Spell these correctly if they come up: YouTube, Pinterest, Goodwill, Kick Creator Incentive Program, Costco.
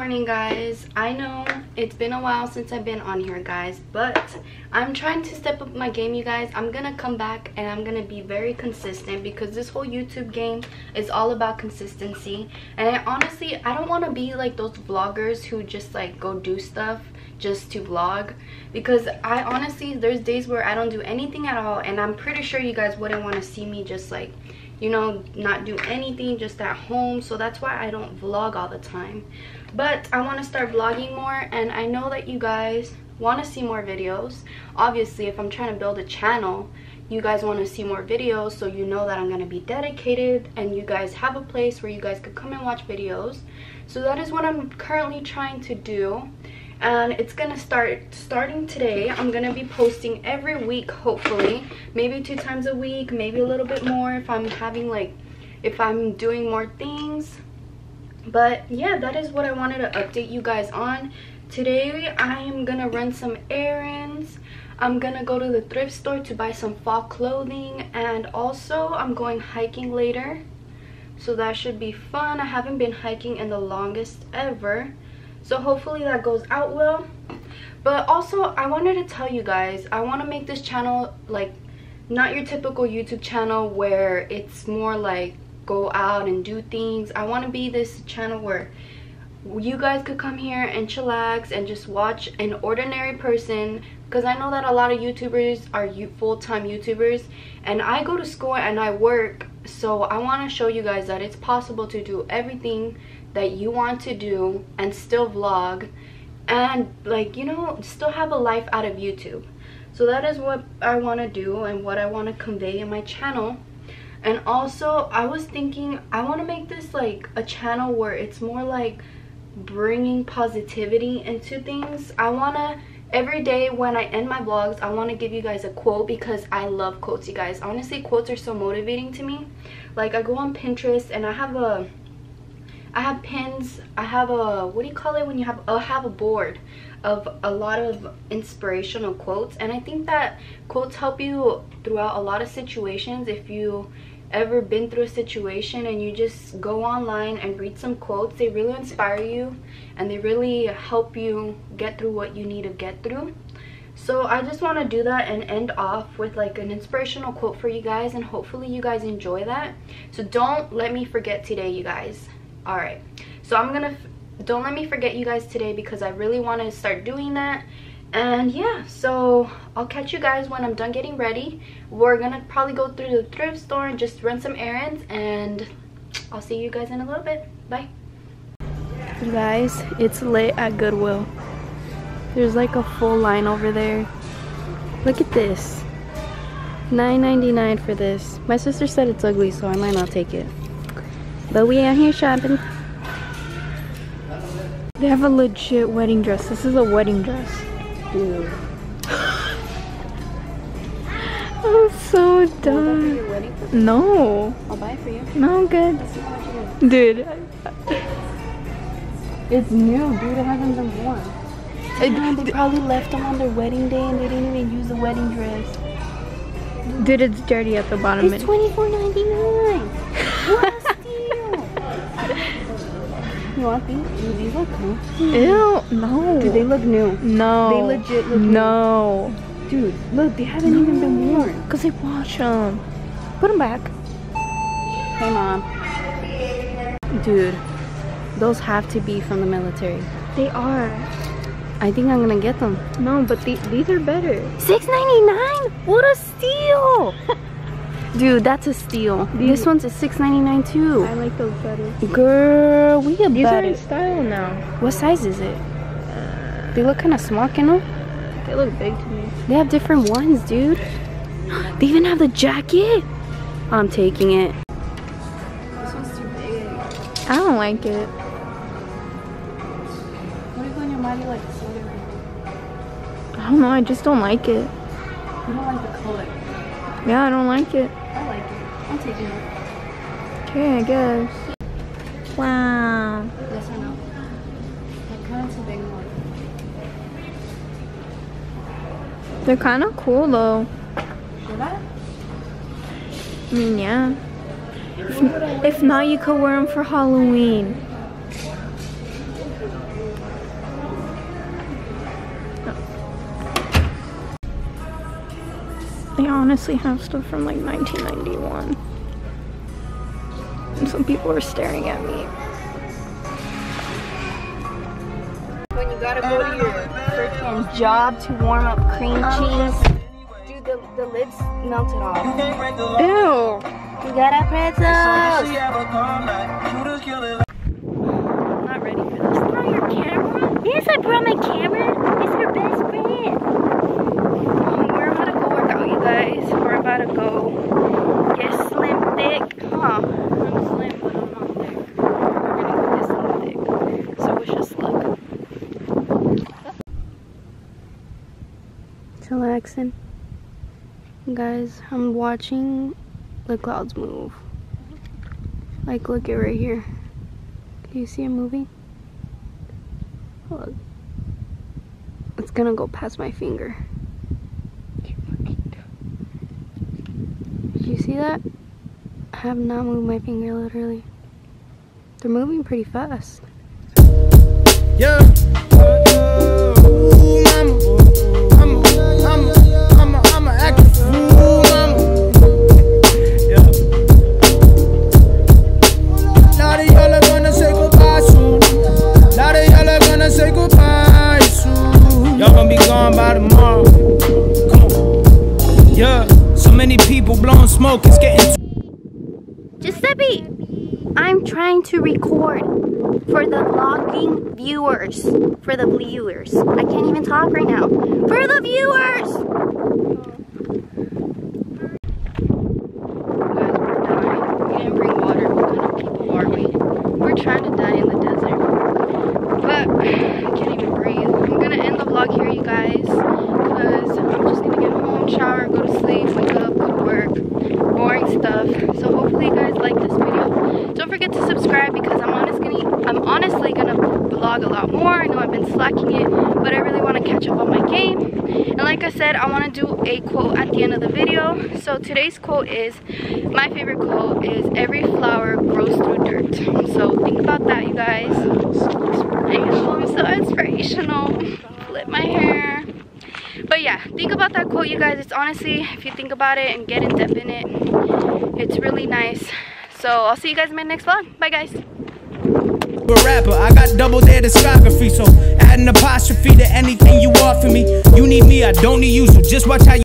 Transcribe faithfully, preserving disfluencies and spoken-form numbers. morning, guys. I know it's been a while since I've been on here, guys, but I'm trying to step up my game, you guys. I'm gonna come back and I'm gonna be very consistent, because this whole YouTube game is all about consistency. And I honestly, I don't want to be like those vloggers who just like go do stuff just to vlog, because I honestly, there's days where I don't do anything at all, and I'm pretty sure you guys wouldn't want to see me just like, you know, not do anything, just at home. So that's why I don't vlog all the time. But I want to start vlogging more, and I know that you guys want to see more videos. Obviously, if I'm trying to build a channel, you guys want to see more videos, so you know that I'm going to be dedicated, and you guys have a place where you guys could come and watch videos. So that is what I'm currently trying to do, and it's gonna start starting today. I'm gonna be posting every week, hopefully, maybe two times a week, maybe a little bit more if I'm having like, if I'm doing more things. But yeah, that is what I wanted to update you guys on today. I am gonna run some errands. I'm gonna go to the thrift store to buy some fall clothing, and also I'm going hiking later, so that should be fun. I haven't been hiking in the longest ever, so hopefully that goes out well. But also, I wanted to tell you guys, I want to make this channel like not your typical YouTube channel where it's more like go out and do things. I want to be this channel where you guys could come here and chillax and just watch an ordinary person, because I know that a lot of YouTubers are full-time YouTubers, and I go to school and I work. So I want to show you guys that it's possible to do everything that you want to do and still vlog, and like, you know, still have a life out of YouTube. So that is what I want to do and what I want to convey in my channel. And also, I was thinking, I want to make this like a channel where it's more like bringing positivity into things. I want to, every day when I end my vlogs, I want to give you guys a quote, because I love quotes, you guys. Honestly, quotes are so motivating to me. Like, I go on Pinterest and I have a I have pins, I have a, what do you call it when you have, I have a board of a lot of inspirational quotes. And I think that quotes help you throughout a lot of situations. If you ever been through a situation and you just go online and read some quotes, they really inspire you and they really help you get through what you need to get through. So I just want to do that and end off with like an inspirational quote for you guys, and hopefully you guys enjoy that. So don't let me forget today, you guys. All right, so I'm gonna f don't let me forget you guys today, because I really want to start doing that. And yeah, so I'll catch you guys when I'm done getting ready. We're gonna probably go through the thrift store and just run some errands, and I'll see you guys in a little bit. Bye. You guys, it's late at Goodwill. There's like a full line over there. Look at this, nine ninety-nine for this. My sister said it's ugly, so I might not take it. But we out here shopping. They have a legit wedding dress. This is a wedding dress. Ew. I'm so done. No. I'll buy it for you. No, I'm good. Dude. It's new, dude. It hasn't been worn. It, they probably left them on their wedding day and they didn't even use the wedding dress. Dude, it's dirty at the bottom. It's twenty-four ninety-nine. You want these? These look cool. Ew, no. Dude, they look new. No. They legit look new. No. Dude, look, they haven't no. even been worn. Because they wash them. Put them back. Hey, Mom. Dude, those have to be from the military. They are. I think I'm going to get them. No, but th these are better. six ninety-nine? What a steal! Dude, that's a steal. Dude. This one's a six ninety-nine too. I like those better. Girl, we get These better. These are in style now. What size is it? Uh, they look kind of small, you know? They look big to me. They have different ones, dude. They even have the jacket. I'm taking it. This one's too big. I don't like it. What if when your body like this? I don't know. I just don't like it. You don't like the color. Yeah, I don't like it. I like it. I'll take it. Okay, I guess. Wow. Yes or no? They're kind of too big one. They're kind of cool though. Should I? I mean, yeah. If, if not, you could wear them for Halloween. they honestly have stuff from like nineteen ninety-one. And some people are staring at me. When you gotta go to your freaking job to warm up cream cheese, dude, the, the lids melted off. Ew. You gotta press up. Yes, I brought my camera. It's her best friend. Um, we're about to go work out, you guys. We're about to go get slim thick. Huh? I'm slim, but I'm not thick. We're gonna go get slim thick. So wish us luck. It's relaxing. Guys, I'm watching the clouds move. Like, look at right here. Do you see it moving? Look. It's gonna go past my finger. Did you see that? I have not moved my finger, literally. They're moving pretty fast. Yeah. Blowing smoke is getting Giuseppe, I'm trying to record for the vlogging viewers. For the viewers. I can't even talk right now. For the viewers! Guys, we're dying. We didn't bring water. What kind of people are we? We're trying to die in the desert. But I can't even breathe. I'm gonna end the vlog here, you guys. Because I'm just gonna get home, shower, go to sleep, wake up. Boring stuff. So hopefully you guys like this video. Don't forget to subscribe because I'm honestly, I'm honestly gonna vlog a lot more. I know I've been slacking it, but I really want to catch up on my game. And like I said, I want to do a quote at the end of the video. So today's quote is, my favorite quote is, every flower grows through dirt. So think about that, you guys. I know, I'm so inspirational. Flip my hair. But yeah, think about that quote, you guys. It's honestly, if you think about it and get in depth in it, it's really nice. So I'll see you guys in my next vlog. Bye, guys. Rapper, I got double their discography, so add an apostrophe to anything you want for me. You need me, I don't need you, so just watch how you